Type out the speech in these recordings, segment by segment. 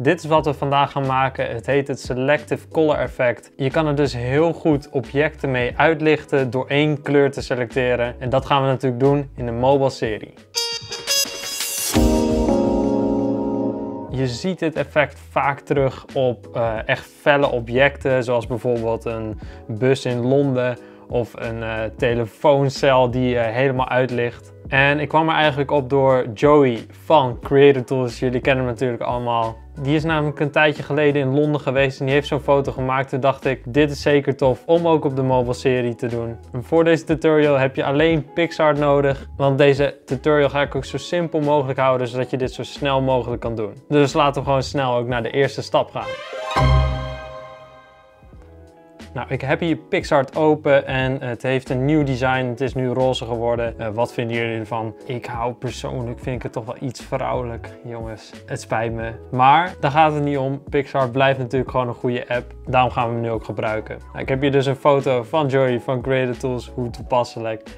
Dit is wat we vandaag gaan maken. Het heet het Selective Color Effect. Je kan er dus heel goed objecten mee uitlichten door één kleur te selecteren. En dat gaan we natuurlijk doen in de Mobile Serie. Je ziet dit effect vaak terug op echt felle objecten, zoals bijvoorbeeld een bus in Londen of een telefooncel die helemaal uitlicht. En ik kwam er eigenlijk op door Joey van Creator Tools. Jullie kennen hem natuurlijk allemaal. Die is namelijk een tijdje geleden in Londen geweest en die heeft zo'n foto gemaakt. Toen dacht ik, dit is zeker tof om ook op de Mobile Serie te doen. En voor deze tutorial heb je alleen PicsArt nodig. Want deze tutorial ga ik ook zo simpel mogelijk houden, zodat je dit zo snel mogelijk kan doen. Dus laten we gewoon snel ook naar de eerste stap gaan. Nou, ik heb hier PicsArt open en het heeft een nieuw design. Het is nu roze geworden. Wat vinden jullie ervan? Ik hou persoonlijk, vind ik het toch wel iets vrouwelijk. Jongens, het spijt me. Maar daar gaat het niet om. PicsArt blijft natuurlijk gewoon een goede app. Daarom gaan we hem nu ook gebruiken. Nou, ik heb hier dus een foto van Joey van Creator Tools. Hoe toepasselijk.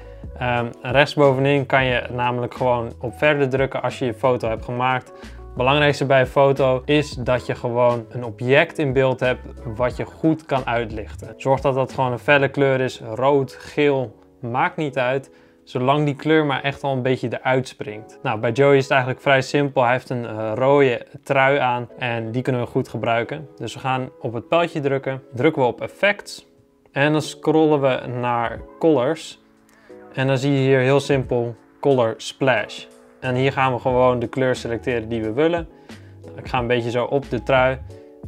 Rechtsbovenin kan je namelijk gewoon op verder drukken als je je foto hebt gemaakt. Het belangrijkste bij een foto is dat je gewoon een object in beeld hebt wat je goed kan uitlichten. Zorg dat dat gewoon een felle kleur is. Rood, geel, maakt niet uit. Zolang die kleur maar echt al een beetje eruit springt. Nou, bij Joey is het eigenlijk vrij simpel. Hij heeft een rode trui aan en die kunnen we goed gebruiken. Dus we gaan op het pijltje drukken. Drukken we op Effects. En dan scrollen we naar Colors. En dan zie je hier heel simpel Color Splash. En hier gaan we gewoon de kleur selecteren die we willen. Ik ga een beetje zo op de trui.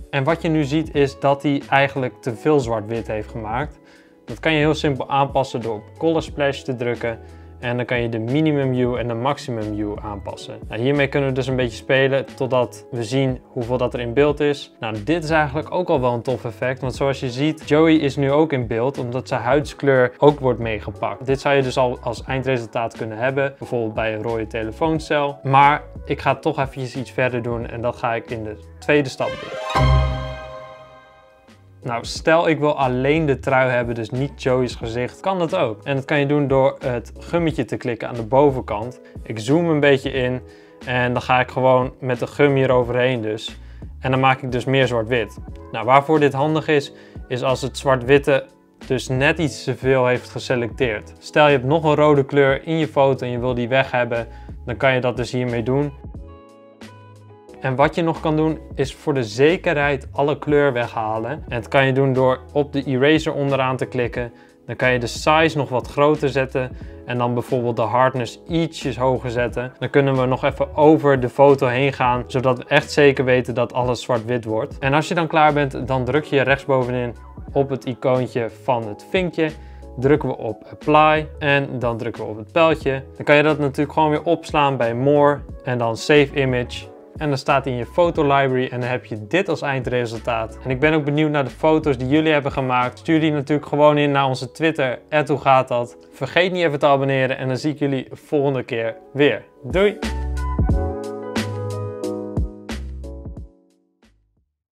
En wat je nu ziet is dat hij eigenlijk te veel zwart-wit heeft gemaakt. Dat kan je heel simpel aanpassen door op Color Splash te drukken. En dan kan je de minimum hue en de maximum hue aanpassen. Nou, hiermee kunnen we dus een beetje spelen totdat we zien hoeveel dat er in beeld is. Nou, dit is eigenlijk ook al wel een tof effect. Want zoals je ziet, Joey is nu ook in beeld omdat zijn huidskleur ook wordt meegepakt. Dit zou je dus al als eindresultaat kunnen hebben. Bijvoorbeeld bij een rode telefooncel. Maar ik ga toch eventjes iets verder doen en dat ga ik in de tweede stap doen. Nou, stel ik wil alleen de trui hebben, dus niet Joey's gezicht, kan dat ook. En dat kan je doen door het gummetje te klikken aan de bovenkant. Ik zoom een beetje in en dan ga ik gewoon met de gum hier overheen dus. En dan maak ik dus meer zwart-wit. Nou, waarvoor dit handig is, is als het zwart-witte dus net iets te veel heeft geselecteerd. Stel je hebt nog een rode kleur in je foto en je wil die weg hebben, dan kan je dat dus hiermee doen. En wat je nog kan doen is voor de zekerheid alle kleur weghalen. En dat kan je doen door op de eraser onderaan te klikken. Dan kan je de size nog wat groter zetten. En dan bijvoorbeeld de hardness ietsjes hoger zetten. Dan kunnen we nog even over de foto heen gaan. Zodat we echt zeker weten dat alles zwart-wit wordt. En als je dan klaar bent, dan druk je rechtsbovenin op het icoontje van het vinkje. Drukken we op Apply en dan drukken we op het pijltje. Dan kan je dat natuurlijk gewoon weer opslaan bij More. En dan Save Image. En dan staat hij in je foto library en dan heb je dit als eindresultaat. En ik ben ook benieuwd naar de foto's die jullie hebben gemaakt. Stuur die natuurlijk gewoon in naar onze Twitter. @hoegaatdat. Vergeet niet even te abonneren en dan zie ik jullie volgende keer weer. Doei!